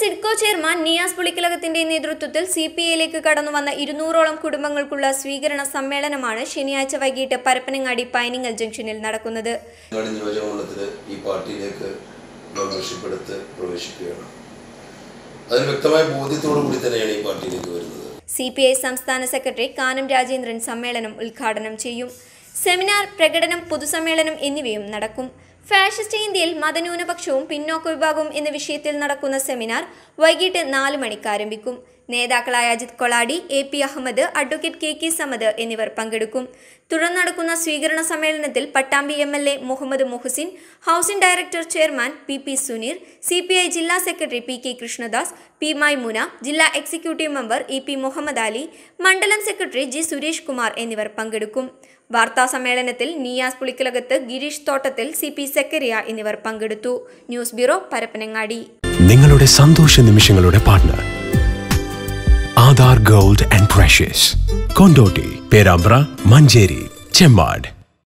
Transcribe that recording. SIDCO chairman Niyas പുളിക്കലകത്തിന്റെ നേതൃത്വത്തിൽ സിപിഐയിലേക്ക് കടന്നുവന്ന 200ഓളം കുടുംബങ്ങൾക്കുള്ള സ്വീകരണ സമ്മേളനമാണ് ശനിയാഴ്ച വൈകിട്ട് പരപ്പനങ്ങാടി പൈനിങ്ങൽ ജംഗ്ഷനിൽ നടക്കുന്നത്. ഈ പാർട്ടിയിലേക്ക് മെമ്പർഷിപ്പ് എടുത്ത് പ്രവേശിക്കുകയാണ്. അതിന് വ്യക്തമായ ബോധ്യത്തോടു കൂടി തന്നെയാണ് ഈ പാർട്ടിയിലേക്ക് വരുന്നത്. സിപിഐ സംസ്ഥാന സെക്രട്ടറി കാനം രാജേന്ദ്രൻ സമ്മേളനം ഉദ്ഘാടനം ചെയ്യും. സെമിനാർ, പ്രകടനം, പൊതുസമ്മേളനം എന്നിവയും നടക്കും. ഫാഷിസ്റ്റ് ഇന്ത്യയിൽ മതന്യൂനപക്ഷവും പിന്നോക്ക വിഭാഗവും എന്ന വിഷയത്തിൽ നടക്കുന്ന സെമിനാർ വൈകിട്ട് 4 മണിക്ക് ആരംഭിക്കും. നേതാക്കളായ Ajith Koladi, AP. Ahmed, advocate KK. Samad എന്നിവർ പങ്കെടുക്കും. തുടർന്ന് നടക്കുന്ന സ്വീകരണ സമ്മേളനത്തിൽ Pattambi MLA. Muhammad Mohsin, housing director chairman PP. Suneer, CPI ജില്ലാ സെക്രട്ടറി പി.കെ. കൃഷ്ണദാസ്, പി.മൈ മുന, ജില്ലാ executive member EP. Muhammad Ali, മണ്ഡലം സെക്രട്ടറി ജി. സുരേഷ് കുമാർ എന്നിവർ പങ്കെടുക്കും. വാർത്താ സമ്മേളനത്തിൽ നിയാസ് പുളിക്കലകത്ത്, ഗിരീഷ് തോട്ടത്തിൽ, സിപി സെക്കരിയ എന്നിവർ പങ്കെടുത്തു. News bureau, Parappanangadi. നിങ്ങളുടെ സന്തോഷ നിമിഷങ്ങളുടെ partner Aadhar gold and precious, Kondotty, Perambra, Manjeri, Chemmad.